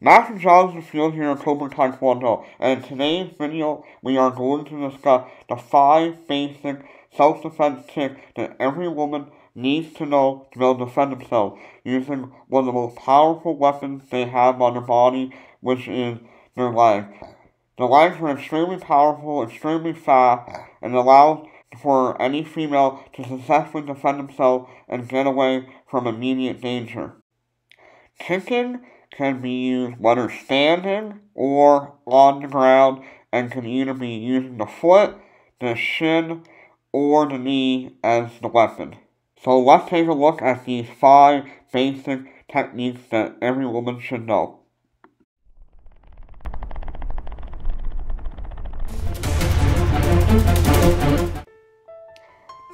Master Jonathan Field here at Cobourg Tae Kwon Do, and in today's video, we are going to discuss the 5 basic self-defense tips that every woman needs to know to be able to defend themselves using one of the most powerful weapons they have on their body, which is their legs. The legs are extremely powerful, extremely fast, and allows for any female to successfully defend themselves and get away from immediate danger. Kicking can be used whether standing or on the ground, and can either be using the foot, the shin, or the knee as the weapon. So let's take a look at these 5 basic techniques that every woman should know.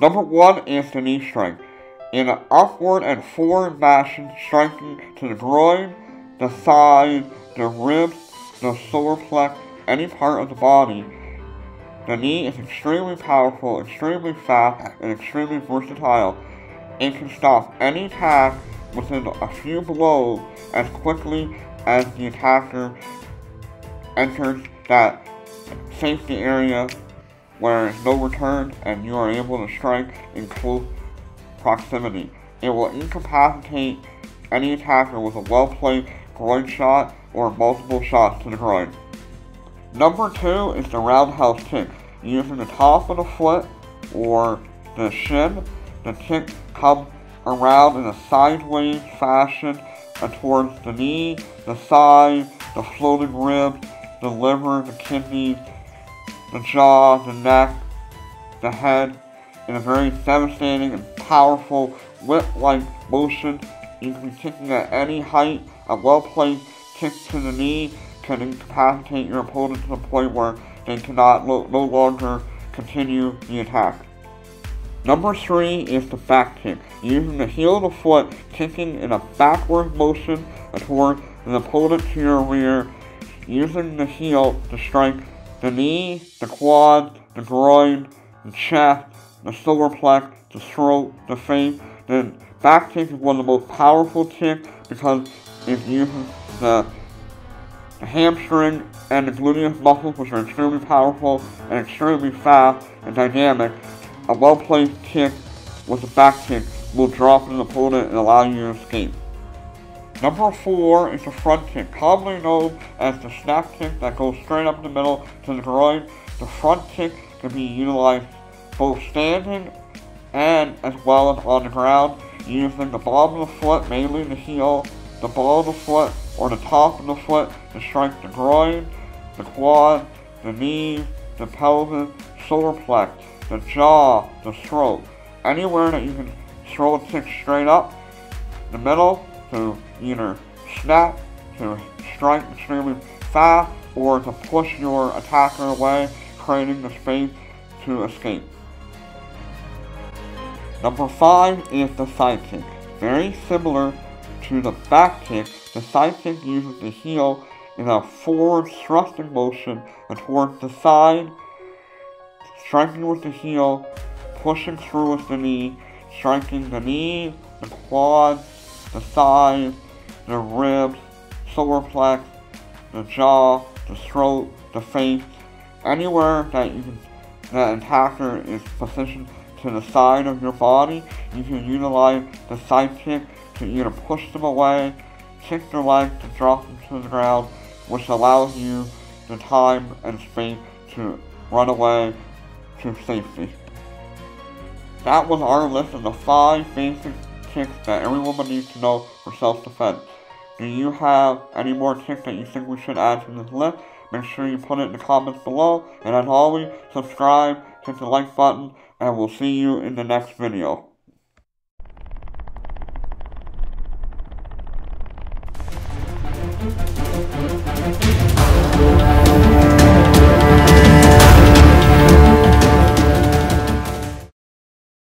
Number 1 is the knee strike. In an upward and forward fashion, striking to the groin, the thigh, the ribs, the solar plex, any part of the body. The knee is extremely powerful, extremely fast, and extremely versatile. It can stop any attack within a few blows as quickly as the attacker enters that safety area where there's no return and you are able to strike in close proximity. It will incapacitate any attacker with a well-placed groin shot or multiple shots to the groin. Number 2 is the roundhouse kick. Using the top of the foot or the shin, the kick comes around in a sideways fashion towards the knee, the thigh, the floating ribs, the liver, the kidneys, the jaw, the neck, the head, in a very devastating and powerful whip-like motion. You can be kicking at any height. A well-placed kick to the knee can incapacitate your opponent to the point where they cannot no longer continue the attack. Number 3 is the back kick. Using the heel of the foot, kicking in a backward motion toward the opponent to your rear, using the heel to strike the knee, the quad, the groin, the chest, the solar plex, the throat, the face. The back kick is one of the most powerful kicks because it uses the hamstring and the gluteus muscles, which are extremely powerful and extremely fast and dynamic. A well-placed kick with a back kick will drop an opponent and allow you to escape. Number 4 is the front kick, commonly known as the snap kick that goes straight up the middle to the groin. The front kick can be utilized both standing and as well as on the ground, using the bottom of the foot, mainly the heel, the ball of the foot, or the top of the foot to strike the groin, the quad, the knee, the pelvis, solar plex, the jaw, the throat. Anywhere that you can throw a kick straight up the middle to either snap, to strike extremely fast, or to push your attacker away, creating the space to escape. Number 5 is the side kick. Very similar to the back kick, the side kick uses the heel in a forward thrusting motion towards the side, striking with the heel, pushing through with the knee, striking the knee, the quad, the thigh, the ribs, solar plex, the jaw, the throat, the face. Anywhere that that attacker is positioned to the side of your body, you can utilize the side kick to either push them away, kick their legs to drop them to the ground, which allows you the time and space to run away to safety. That was our list of the 5 basic kicks that every woman needs to know for self-defense. Do you have any more kicks that you think we should add to this list? Make sure you put it in the comments below, and as always, subscribe, hit the like button, and we'll see you in the next video.